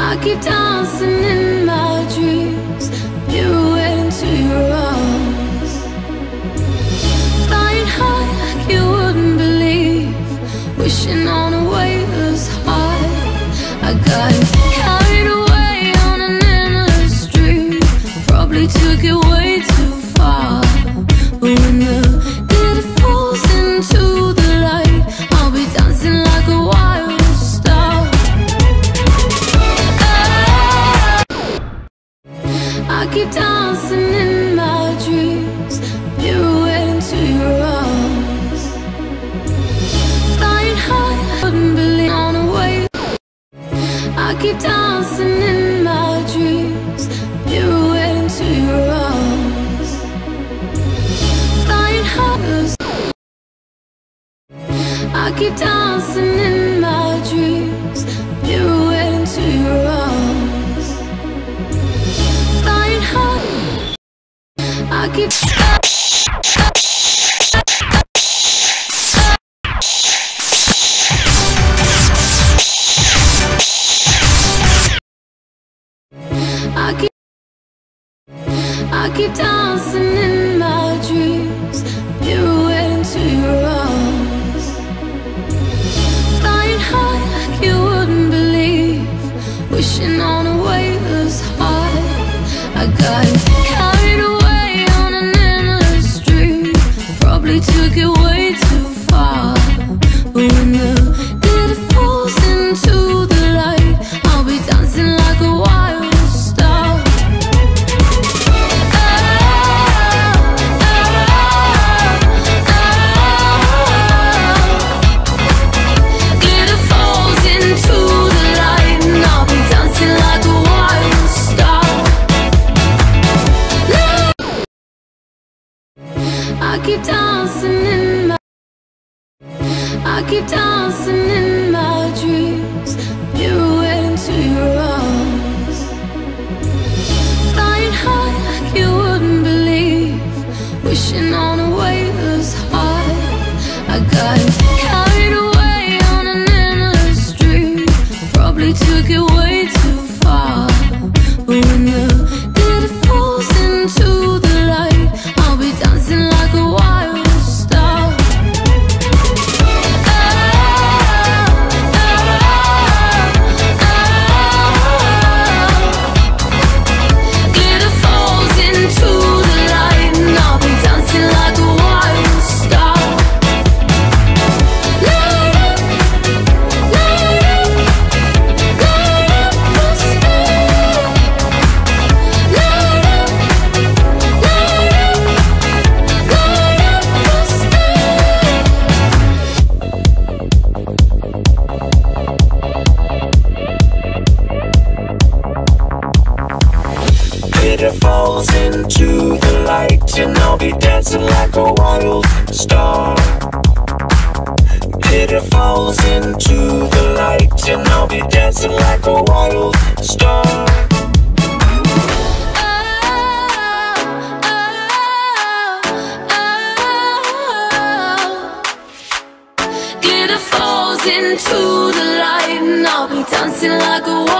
I keep dancing in my dreams, pirouetting to your arms, flying high like you wouldn't believe, wishing on a wave as high. I got carried away on an endless dream, probably took it way too far. But when the glitter falls into the light, I'll be dancing like a wild star. I keep dancing in my dreams, pirouetting to your arms, flying high, couldn't believe on a wave. I keep dancing in my dreams, pirouetting to your arms, flying high. I keep dancing in my dreams, pirouetting to your arms, flying high. I keep I keep dancing in my dreams, pirouetting to your arms, flying high like you wouldn't believe, wishing on a wave as high. I got carried away on an endless dream, probably took it way too far. But when the glitter falls into the light, I'll be dancing like a wild star. I keep dancing in my dreams, pirouetting to your arms, flying high like you wouldn't believe, wishing on a wave as high. I got carried away on an endless dream, probably took it way too far. But when the glitter falls into the light, I'll be dancing like a wild star. Glitter falls into the light, and I'll be dancing like a wild star. Glitter falls into the light, and I'll be dancing like a wild star. Glitter falls into the light, and I'll be dancing like a wild star. Glitter falls into the light, and I'll be dancing like a wild star.